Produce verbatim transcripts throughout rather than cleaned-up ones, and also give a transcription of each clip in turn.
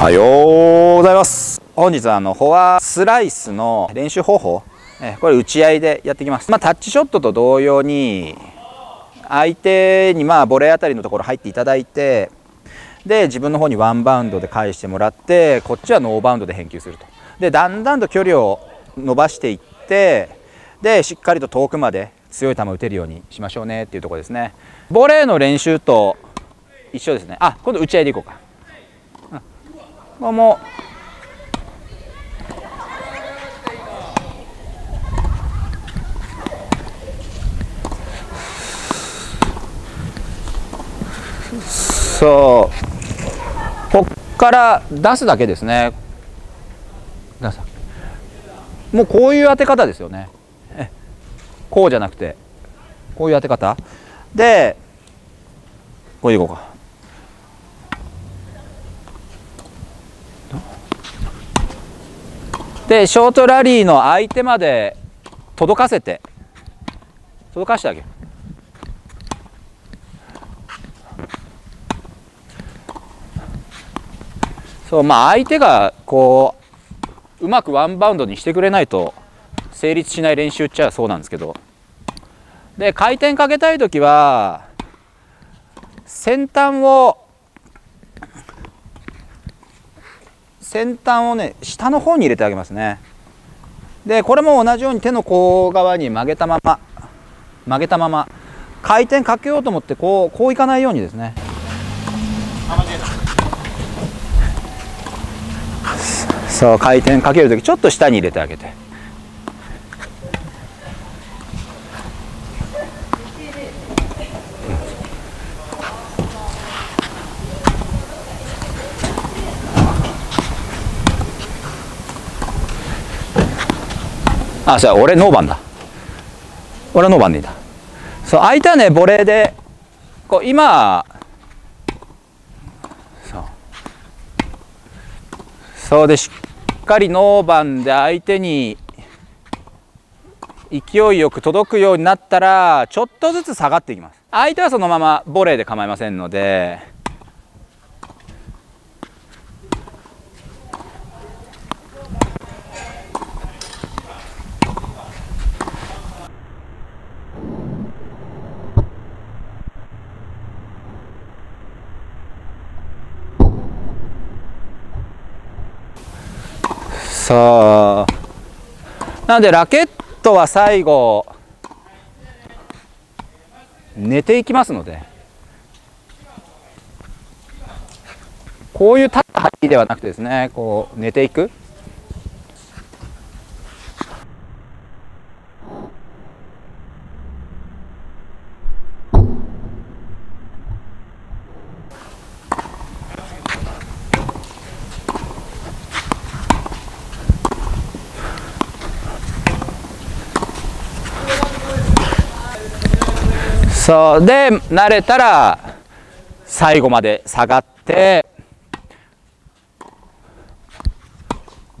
おはようございます。本日はあのフォアスライスの練習方法、えこれ打ち合いでやっていきます。まあ、タッチショットと同様に相手にまあボレーあたりのところ入っていただいて、で自分の方にワンバウンドで返してもらって、こっちはノーバウンドで返球すると。でだんだんと距離を伸ばしていって、でしっかりと遠くまで強い球を打てるようにしましょうねっていうところですね。ボレーの練習と一緒ですね。あ、今度打ち合いでいこうか。これもそう、こっから出すだけですね。出す。もうこういう当て方ですよね。こうじゃなくてこういう当て方でこういこうか。でショートラリーの相手まで届かせて届かしてあげる。そう、まあ相手がこううまくワンバウンドにしてくれないと成立しない練習っちゃそうなんですけど、で回転かけたい時は先端を先端をね下の方に入れてあげますね。でこれも同じように手の甲側に曲げたまま曲げたまま回転かけようと思ってこうこういかないようにですね。そう、回転かけるときちょっと下に入れてあげて。あ、そう、俺ノーバンだ。俺ノーバンでいいんだ。そう、相手はねボレーでこう今そうそうでしっかりノーバンで相手に勢いよく届くようになったらちょっとずつ下がっていきます。相手はそのままボレーで構いませんので。なのでラケットは最後寝ていきますので、こういう立った針ではなくてですね、こう寝ていく。そうで慣れたら最後まで下がって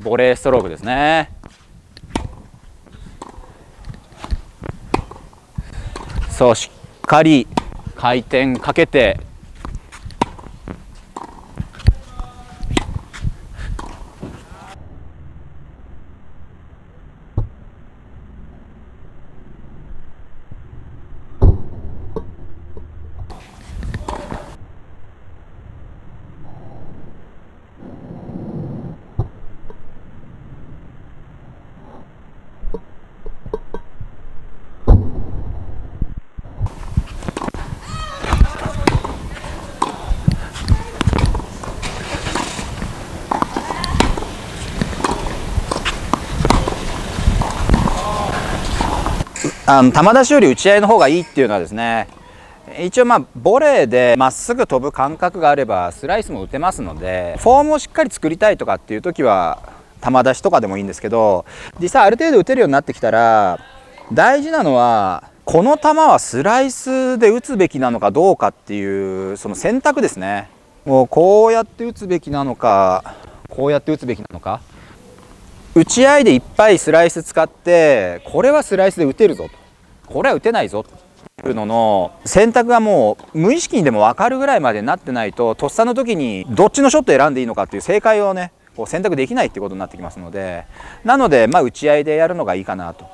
ボレーストロークですね。そう、しっかり回転かけてあの球出しより打ち合いの方がいいっていうのはですね、一応まあボレーでまっすぐ飛ぶ感覚があればスライスも打てますので、フォームをしっかり作りたいとかっていう時は球出しとかでもいいんですけど、実際ある程度打てるようになってきたら大事なのはこの球はスライスで打つべきなのかどうかっていうその選択ですね。もうこうやって打つべきなのかこうやって打つべきなのか、打ち合いでいっぱいスライス使ってこれはスライスで打てるぞとこれは打てないぞいうのの選択がもう無意識にでも分かるぐらいまでになってないと、とっさの時にどっちのショットを選んでいいのかっていう正解をねこう選択できないってことになってきますので、なのでまあ打ち合いでやるのがいいかなと。